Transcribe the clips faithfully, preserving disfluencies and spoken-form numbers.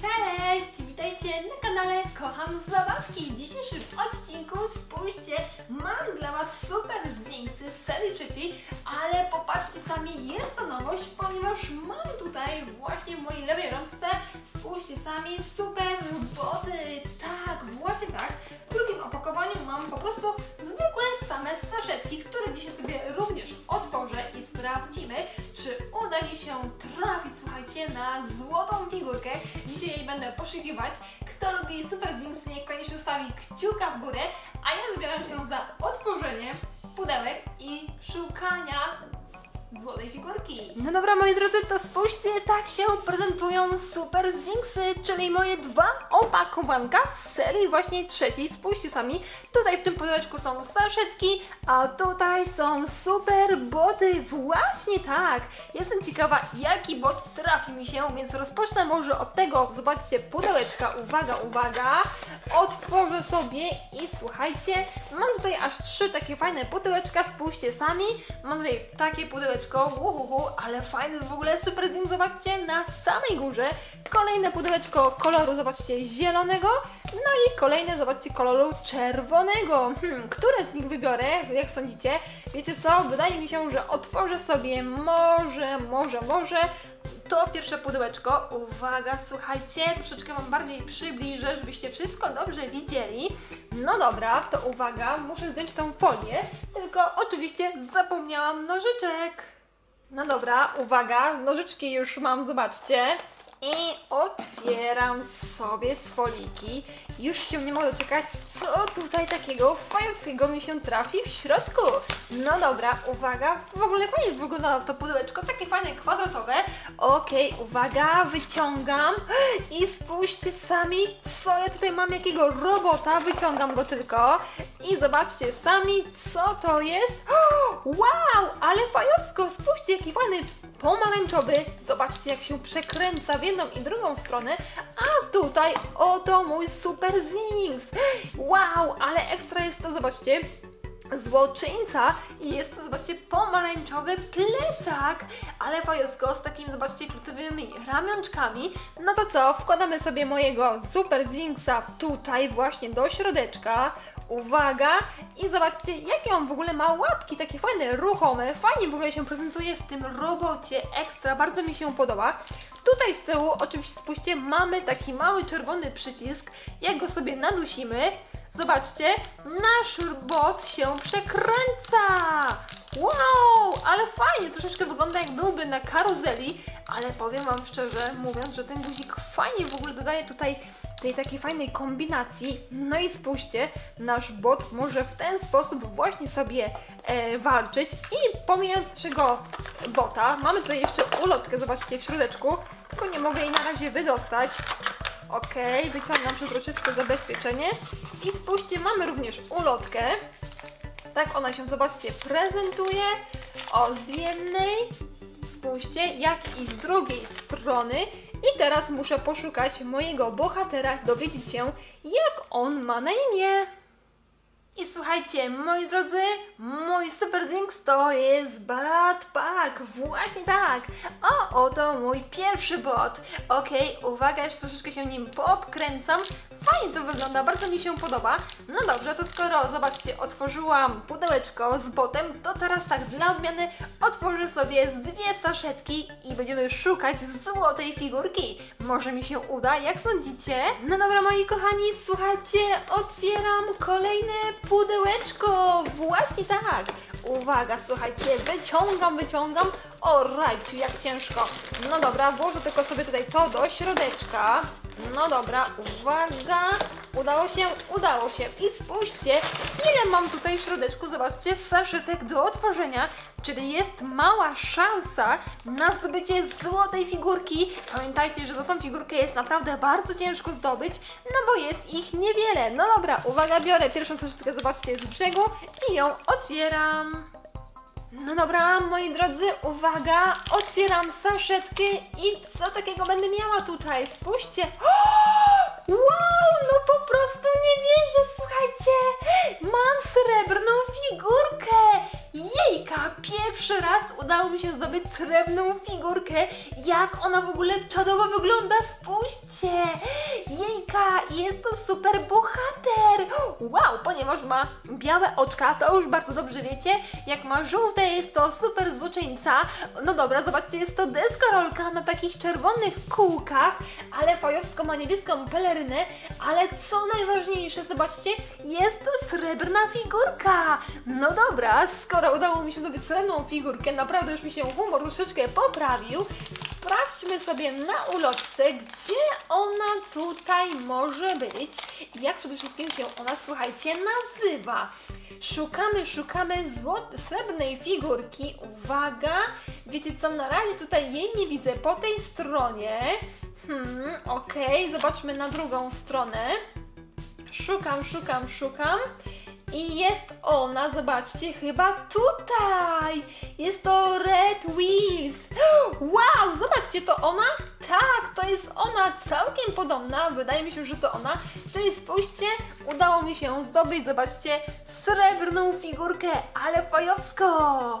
Cześć! Witajcie na kanale Kocham Zabawki. W dzisiejszym odcinku, spójrzcie, mam dla Was Super Zingsy z serii trzeciej, ale popatrzcie sami, jest to nowość, ponieważ mam tutaj właśnie w mojej lewej rączce, spójrzcie sami, super roboty, tak, właśnie tak. W drugim opakowaniu mam po prostu zwykłe same saszetki, które dzisiaj sobie również otworzę i sprawdzimy, czy uda mi się trafić, słuchajcie, na złotą figurkę. Dzisiaj będę poszukiwać. Kto lubi Super Zings, niech koniecznie stawi kciuka w górę, a ja zabieram się za otworzenie pudełek i szukania złotej figurki. No dobra, moi drodzy, to spójrzcie, tak się prezentują Super Zingsy, czyli moje dwa opakowanka z serii właśnie trzeciej. Spójrzcie sami, tutaj w tym pudełeczku są saszetki, a tutaj są super boty, właśnie tak. Jestem ciekawa, jaki bot trafi mi się, więc rozpocznę może od tego, zobaczcie, pudełeczka, uwaga, uwaga, otworzę sobie i słuchajcie, mam tutaj aż trzy takie fajne pudełeczka, spójrzcie sami, mam tutaj takie pudełeczka, uhuhu, ale fajny w ogóle Super Zings, zobaczcie, na samej górze kolejne pudełeczko koloru, zobaczcie, zielonego, no i kolejne, zobaczcie, koloru czerwonego. Hmm, które z nich wybiorę, jak sądzicie? Wiecie co, wydaje mi się, że otworzę sobie może, może, może to pierwsze pudełeczko. Uwaga, słuchajcie, troszeczkę Wam bardziej przybliżę, żebyście wszystko dobrze widzieli. No dobra, to uwaga, muszę zdjąć tą folię, tylko oczywiście zapomniałam nożyczek. No dobra, uwaga, nożyczki już mam, zobaczcie. I otwieram sobie z foliki. Już się nie mogę doczekać, co tutaj takiego fajowskiego mi się trafi w środku. No dobra, uwaga, w ogóle fajnie wyglądało to pudełeczko, takie fajne, kwadratowe. Okej, uwaga, wyciągam i spójrzcie sami, co ja tutaj mam, jakiego robota, wyciągam go tylko. I zobaczcie sami, co to jest. Wow, ale fajowsko, spójrzcie, jaki fajny pomarańczowy. Zobaczcie, jak się przekręca w jedną i drugą stronę. A tutaj oto mój Super Zings. Wow, ale ekstra jest to, zobaczcie, złoczyńca i jest to, zobaczcie, pomarańczowy plecak, ale fajowsko, z takimi, zobaczcie, flutowymi ramionczkami. No to co, wkładamy sobie mojego Super Zingsa tutaj właśnie do środeczka, uwaga, i zobaczcie, jakie on w ogóle ma łapki, takie fajne, ruchome, fajnie w ogóle się prezentuje w tym robocie, ekstra, bardzo mi się podoba. Tutaj z tyłu, oczywiście, spójrzcie, mamy taki mały czerwony przycisk, jak go sobie nadusimy, zobaczcie, nasz bot się przekręca! Wow, ale fajnie, troszeczkę wygląda, jak byłby na karuzeli, ale powiem Wam szczerze mówiąc, że ten guzik fajnie w ogóle dodaje tutaj tej takiej fajnej kombinacji. No i spójrzcie, nasz bot może w ten sposób właśnie sobie e, walczyć. I pomijając naszego bota, mamy tutaj jeszcze ulotkę, zobaczcie, w środeczku, tylko nie mogę jej na razie wydostać. Ok, wyciągam przezroczyste zabezpieczenie i spójrzcie, mamy również ulotkę. Tak ona się, zobaczcie, prezentuje. O, z jednej, spójrzcie, jak i z drugiej strony. I teraz muszę poszukać mojego bohatera, dowiedzieć się, jak on ma na imię. I słuchajcie, moi drodzy, mój Super Zings to jest Bat Pack, właśnie tak. O, oto mój pierwszy bot. Okej, uwaga, jeszcze troszeczkę się nim poobkręcam. Fajnie to wygląda, bardzo mi się podoba. No dobrze, to skoro, zobaczcie, otworzyłam pudełeczko z botem, to teraz tak, dla odmiany otworzę sobie z dwie saszetki i będziemy szukać złotej figurki. Może mi się uda, jak sądzicie? No dobra, moi kochani, słuchajcie, otwieram kolejne pudełeczko, właśnie tak. Uwaga, słuchajcie, wyciągam, wyciągam. O, rajciu, jak ciężko. No dobra, włożę tylko sobie tutaj to do środeczka. No dobra, uwaga, udało się, udało się. I spójrzcie, ile mam tutaj w środeczku, zobaczcie, saszetek do otworzenia, czyli jest mała szansa na zdobycie złotej figurki. Pamiętajcie, że złotą figurkę jest naprawdę bardzo ciężko zdobyć, no bo jest ich niewiele. No dobra, uwaga, biorę pierwszą saszetkę, zobaczcie, z brzegu i ją otwieram. No dobra, moi drodzy, uwaga, otwieram saszetkę i co takiego będę miała tutaj, spójrzcie. Wow, no po prostu nie wierzę, słuchajcie, mam srebrną figurkę. Jejka! Pierwszy raz udało mi się zdobyć srebrną figurkę. Jak ona w ogóle czadowo wygląda! Spójrzcie! Jejka! Jest to super bohater! Wow! Ponieważ ma białe oczka, to już bardzo dobrze wiecie. Jak ma żółte, jest to super złoczyńca. No dobra, zobaczcie, jest to deskorolka na takich czerwonych kółkach, ale fajowsko ma niebieską pelerynę. Ale co najważniejsze, zobaczcie, jest to srebrna figurka! No dobra, skoro udało mi się zrobić srebrną figurkę, naprawdę już mi się humor troszeczkę poprawił. Sprawdźmy sobie na ulotce, gdzie ona tutaj może być i jak przede wszystkim się ona, słuchajcie, nazywa. Szukamy, szukamy srebrnej figurki. Uwaga! Wiecie co, na razie tutaj jej nie widzę po tej stronie. Hmm, okej, okay. Zobaczmy na drugą stronę. Szukam, szukam, szukam. I jest ona, zobaczcie, chyba tutaj! Jest to Red Wiz! Wow, zobaczcie, to ona? Tak, to jest ona, całkiem podobna, wydaje mi się, że to ona. Czyli spójrzcie, udało mi się zdobyć, zobaczcie, srebrną figurkę, ale fajowsko!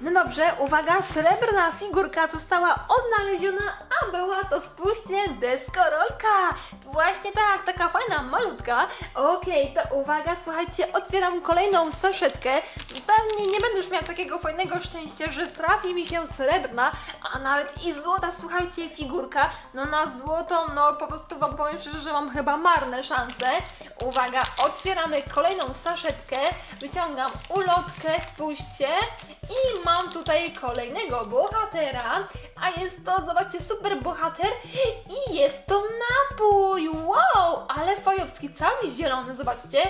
No dobrze, uwaga, srebrna figurka została odnaleziona, a była to, spójrzcie, deskorolka. Właśnie tak, taka fajna, malutka. Okej, okay, to uwaga, słuchajcie, otwieram kolejną saszetkę. Pewnie nie będę już miała takiego fajnego szczęścia, że trafi mi się srebrna, a nawet i złota, słuchajcie, figurka. No na złotą, no po prostu wam powiem szczerze, że mam chyba marne szanse. Uwaga, otwieramy kolejną saszetkę, wyciągam ulotkę, spójrzcie, i mam tutaj kolejnego bohatera, a jest to, zobaczcie, super bohater i jest to napój, wow, ale fajowski, cały zielony, zobaczcie,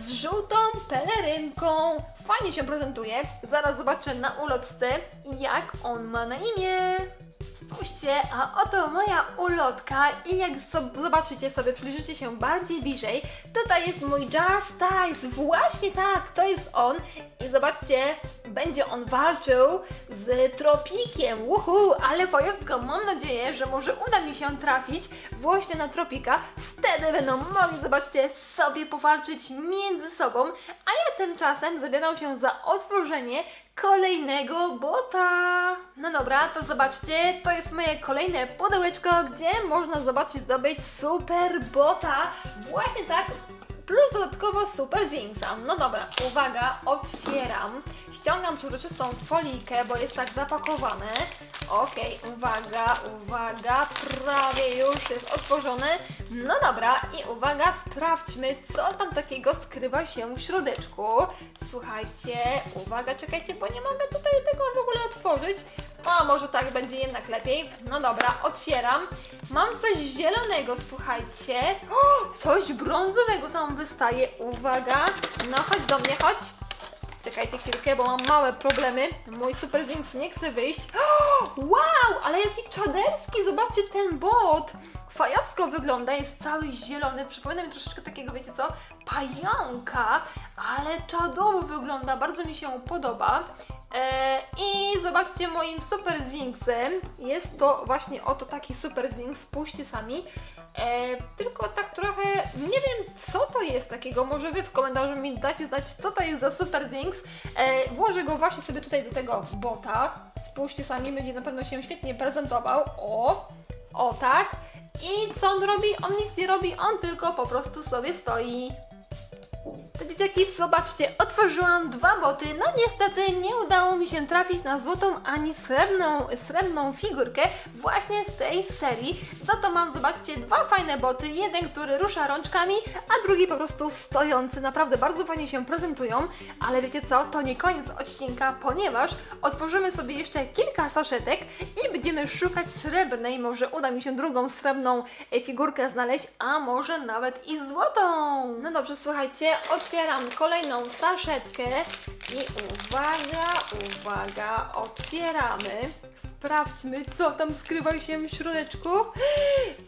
z żółtą pelerynką, fajnie się prezentuje, zaraz zobaczę na ulotce, jak on ma na imię. Spójrzcie, a oto moja ulotka i jak zobaczycie sobie, przyjrzycie się bardziej bliżej, tutaj jest mój Justice, właśnie tak, to jest on i zobaczcie, będzie on walczył z tropikiem, uhu, ale wojowsko, mam nadzieję, że może uda mi się trafić właśnie na tropika, wtedy będą mogli, zobaczcie, sobie powalczyć między sobą, a ja tymczasem zabieram się za otworzenie kolejnego bota. No dobra, to zobaczcie, to jest moje kolejne pudełeczko, gdzie można zobaczyć, zdobyć super bota, właśnie tak, plus dodatkowo Super Zingsa. No dobra, uwaga, otwieram, ściągam przezroczystą folijkę, bo jest tak zapakowane. Okej, okay, uwaga, uwaga, prawie już jest otworzone. No dobra, i uwaga, sprawdźmy, co tam takiego skrywa się w środeczku. Słuchajcie, uwaga, czekajcie, bo nie mogę tutaj tego w ogóle otworzyć. O, może tak będzie jednak lepiej. No dobra, otwieram. Mam coś zielonego, słuchajcie. O, coś brązowego tam wystaje. Uwaga. No chodź do mnie, chodź. Czekajcie chwilkę, bo mam małe problemy. Mój Super Zings nie chce wyjść. O, wow, ale jaki czaderski. Zobaczcie ten bot. Fajowsko wygląda, jest cały zielony. Przypomina mi troszeczkę takiego, wiecie co, pająka, ale czadowo wygląda. Bardzo mi się podoba. I zobaczcie, moim Super Zingsem jest to właśnie oto taki Super Zings, spójrzcie sami, e, tylko tak trochę nie wiem, co to jest takiego, może wy w komentarzu mi dacie znać, co to jest za Super Zings. E, włożę go właśnie sobie tutaj do tego bota, spójrzcie sami, będzie na pewno się świetnie prezentował, o, o tak, i co on robi? On nic nie robi, on tylko po prostu sobie stoi. To dzieciaki, zobaczcie, otworzyłam dwa boty, no niestety nie udało mi się trafić na złotą ani srebrną, srebrną figurkę właśnie z tej serii, za to mam, zobaczcie, dwa fajne boty, jeden, który rusza rączkami, a drugi po prostu stojący, naprawdę bardzo fajnie się prezentują, ale wiecie co, to nie koniec odcinka, ponieważ otworzymy sobie jeszcze kilka saszetek i będziemy szukać srebrnej, może uda mi się drugą srebrną figurkę znaleźć, a może nawet i złotą. No dobrze, słuchajcie, otwieram kolejną saszetkę i uwaga, uwaga, otwieramy. Sprawdźmy, co tam skrywa się w środeczku.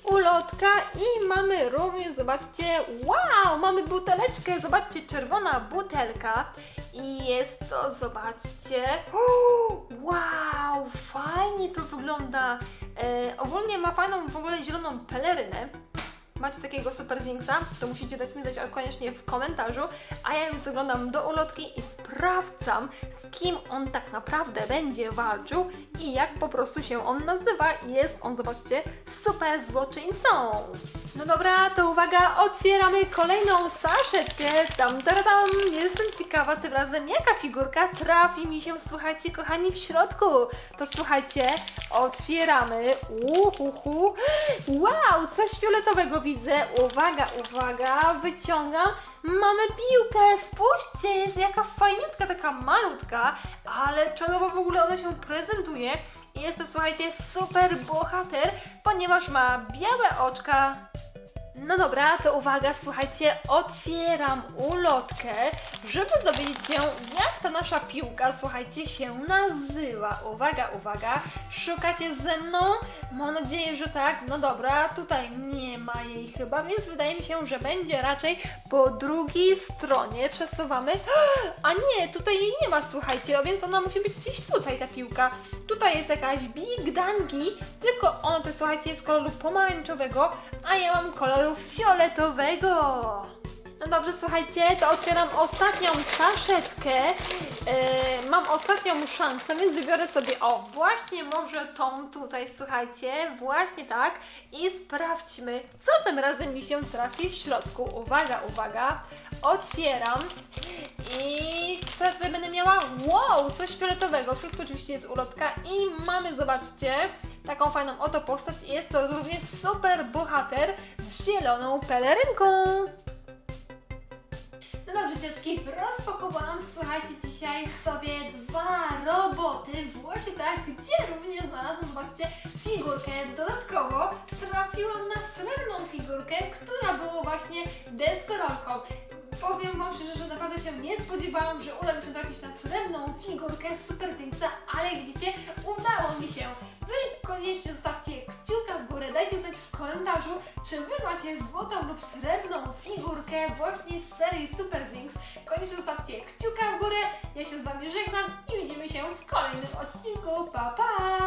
Ulotka i mamy również, zobaczcie, wow, mamy buteleczkę, zobaczcie, czerwona butelka i jest to, zobaczcie, wow, fajnie to wygląda. E, ogólnie ma fajną w ogóle zieloną pelerynę. macie takiego Super Zingsa, to musicie dać mi znać koniecznie w komentarzu, a ja już zaglądam do ulotki i sprawdzam, z kim on tak naprawdę będzie walczył i jak po prostu się on nazywa. Jest on, zobaczcie, super złoczyńcą. No dobra, to uwaga, otwieramy kolejną saszetkę. Tam, tam, jestem ciekawa tym razem, jaka figurka trafi mi się, słuchajcie, kochani, w środku. To słuchajcie, otwieramy. Uhuhu. Wow, coś fioletowego widzę. Uwaga, uwaga, wyciągam. Mamy piłkę, spójrzcie, jest jaka fajniutka, taka malutka, ale czarowo w ogóle ona się prezentuje. Jest to, słuchajcie, super bohater, ponieważ ma białe oczka. No dobra, to uwaga, słuchajcie, otwieram ulotkę, żeby dowiedzieć się, jak ta nasza piłka, słuchajcie, się nazywa. Uwaga, uwaga, szukacie ze mną? Mam nadzieję, że tak. No dobra, tutaj nie ma jej chyba, więc wydaje mi się, że będzie raczej po drugiej stronie. Przesuwamy. A nie, tutaj jej nie ma, słuchajcie, więc ona musi być gdzieś tutaj, ta piłka. Tutaj jest jakaś Big Dangi, tylko ona to, słuchajcie, jest koloru pomarańczowego, a ja mam kolor fioletowego. No dobrze, słuchajcie, to otwieram ostatnią saszetkę. Yy, mam ostatnią szansę, więc wybiorę sobie, o, właśnie może tą tutaj, słuchajcie, właśnie tak. I sprawdźmy, co tym razem mi się trafi w środku. Uwaga, uwaga, otwieram i co tutaj będę miała? Wow, coś fioletowego. W środku oczywiście jest ulotka i mamy, zobaczcie, taką fajną oto postać. Jest to również super bohater z zieloną pelerynką. No dobrze, dzieciaczki, rozpakowałam, słuchajcie, dzisiaj sobie dwa roboty właśnie tak, gdzie również znalazłam, zobaczcie, figurkę. Dodatkowo trafiłam na srebrną figurkę, która była właśnie deskorolką. Powiem Wam szczerze, że naprawdę się nie spodziewałam, że uda mi się trafić na srebrną figurkę Super Zingsa, ale jak widzicie, udało mi się. Wy koniecznie zostawcie kciuka w górę, dajcie znać w komentarzu, czy Wy macie złotą lub srebrną figurkę właśnie z serii Super Zings. Koniecznie zostawcie kciuka w górę, ja się z Wami żegnam i widzimy się w kolejnym odcinku. Pa, pa!